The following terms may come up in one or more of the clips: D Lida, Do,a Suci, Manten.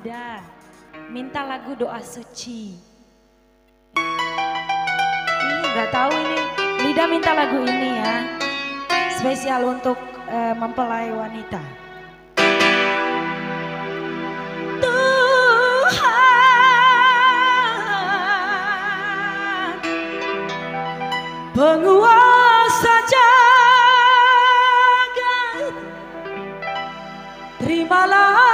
Lida, minta lagu Doa Suci. Ini nggak tahu ini, Lida minta lagu ini ya, spesial untuk mempelai wanita. Tuhan, penguasa jagat, terimalah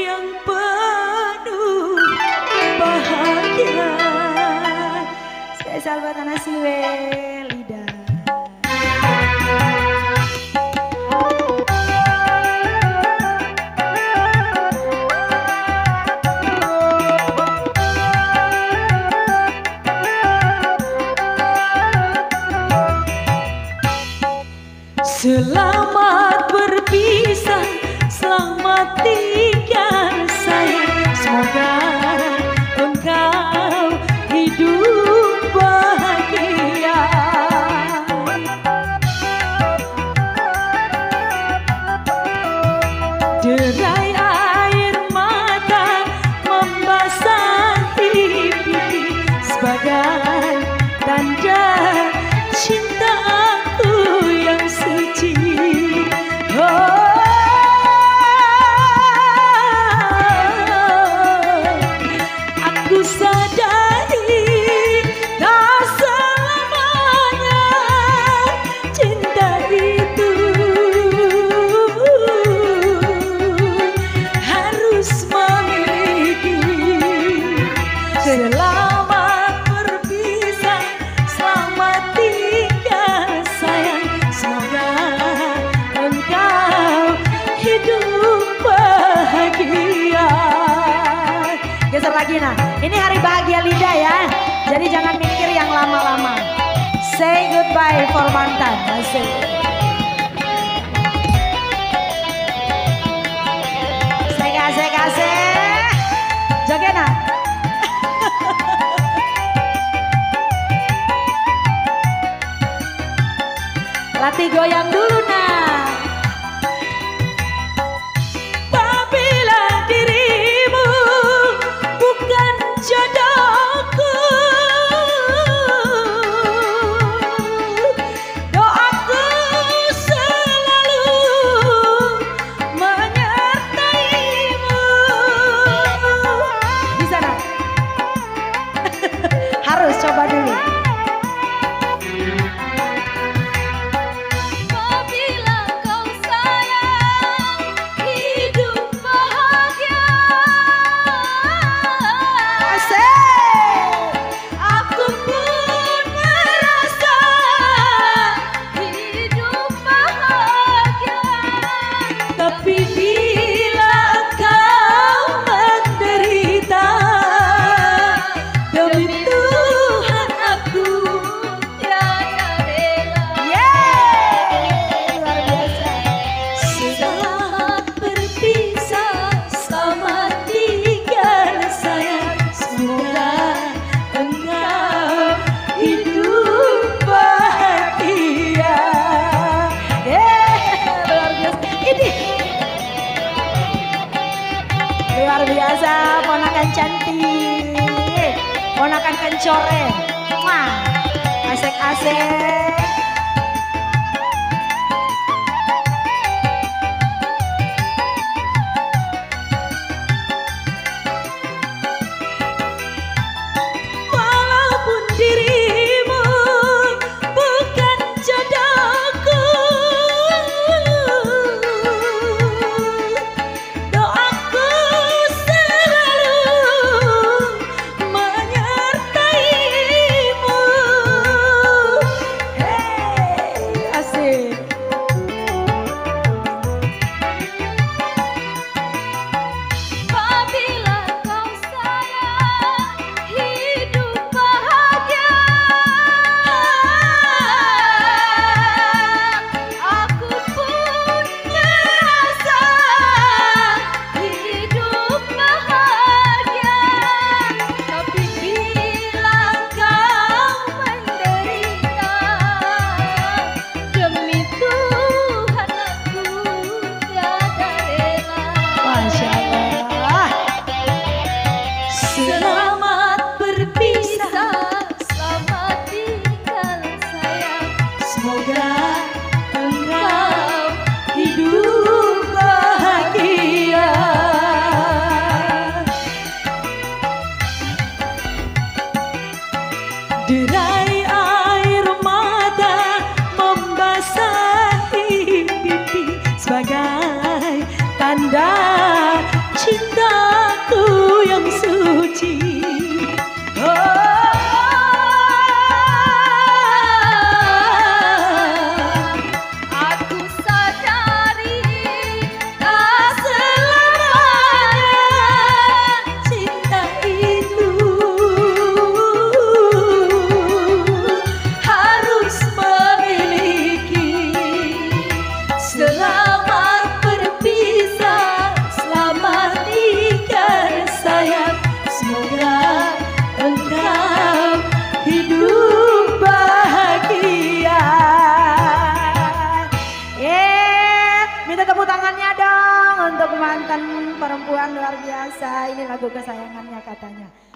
yang penuh bahagia. Spesial buat anak siwe Lida. Selamat berpisah, selamat tinggal sayang, semoga engkau hidup bahagia. Derai air mata membasahi pipi sebagai tanda cinta aku yang suci. Oh, ini hari bahagia Lida ya, jadi jangan mikir yang lama-lama. Say goodbye for Manten. Kasih jogena. Latih goyang dulu nah. Luar biasa, ponakan cantik, ponakan kencore, asik-asik. sebagai tanda cintaku yang suci. Manten perempuan luar biasa, ini lagu kesayangannya katanya.